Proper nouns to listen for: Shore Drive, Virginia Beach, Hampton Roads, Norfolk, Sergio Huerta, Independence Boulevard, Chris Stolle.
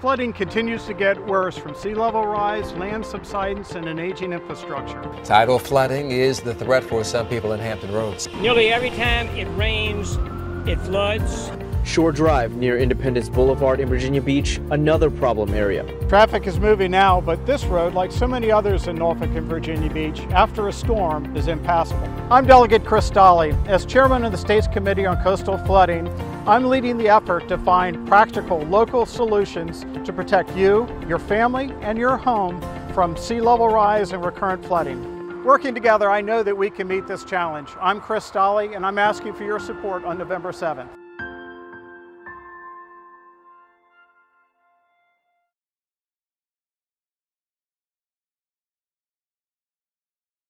Flooding continues to get worse from sea level rise, land subsidence, and an aging infrastructure. Tidal flooding is the threat for some people in Hampton Roads. Nearly every time it rains, it floods. Shore Drive near Independence Boulevard in Virginia Beach, another problem area. Traffic is moving now, but this road, like so many others in Norfolk and Virginia Beach, after a storm is impassable. I'm Delegate Chris Stolle. As chairman of the state's Committee on Coastal Flooding, I'm leading the effort to find practical local solutions to protect you, your family, and your home from sea level rise and recurrent flooding. Working together, I know that we can meet this challenge. I'm Chris Stolle, and I'm asking for your support on November 7th.